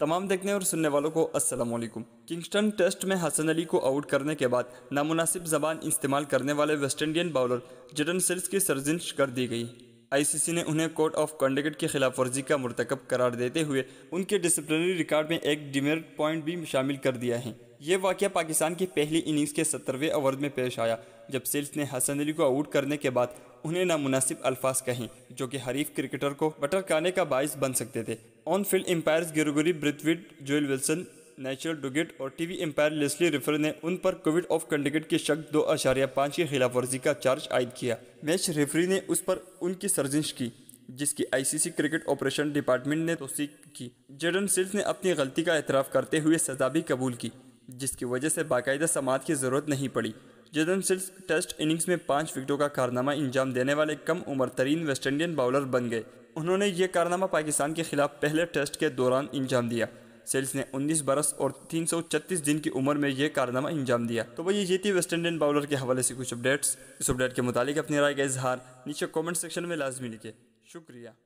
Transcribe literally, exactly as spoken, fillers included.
तमाम देखने और सुनने वालों को अस्सलाम वालेकुम। किंगस्टन टेस्ट में हसन अली को आउट करने के बाद नामुनासिब ज़बान इस्तेमाल करने वाले West Indian bowler Jayden Seales की सर्जिश कर दी गई। आईसीसी ने उन्हें कोड ऑफ कंडक्ट की खिलाफ वर्जी का मरतकब करार देते हुए उनके डिसिप्लिनरी रिकॉर्ड में एक डिमेरिट पॉइंट भी शामिल कर दिया है। ये वाक़या पाकिस्तान की पहली इनिंग्स के सत्तरवें ओवर में पेश आया, जब सेल्स ने हसन अली को आउट करने के बाद उन्हें नामुनासिब अल्फाज कहें जो कि हरीफ क्रिकेटर को बटरकाने का बायस बन सकते थे। On field umpires Gregory Brathwaite, Joel Wilson, Nigel Duguid और टीवी एम्पायर लेस्ली रेफर ने उन पर कोविड ऑफ कंडक्ट की शक दो अशारिया पाँच की खिलाफ वर्जी का चार्ज आयद किया। मैच रेफरी ने उस पर उनकी सर्जिश की, जिसकी आईसीसी क्रिकेट ऑपरेशन डिपार्टमेंट ने तौसीक की। जेडन सेल्स ने अपनी गलती का एतराफ़ करते हुए सजा भी कबूल की, जिसकी वजह से बाकायदा समाअत की ज़रूरत नहीं पड़ी। जेडन सेल्स टेस्ट इनिंग्स में पाँच विकेटों का कारनामा अंजाम देने वाले कम उम्र तरीन वेस्ट इंडियन बॉलर बन गए। उन्होंने ये कारनामा पाकिस्तान के खिलाफ पहले टेस्ट के दौरान अंजाम दिया। सेल्स ने उन्नीस बरस और तीन सौ छत्तीस दिन की उम्र में यह कारनामा अंजाम दिया। तो वही ये थी वेस्ट इंडियन बॉलर के हवाले से कुछ अपडेट्स। इस अपडेट के मुताबिक अपनी राय का इजहार नीचे कॉमेंट सेक्शन में लाजमी लिखे। शुक्रिया।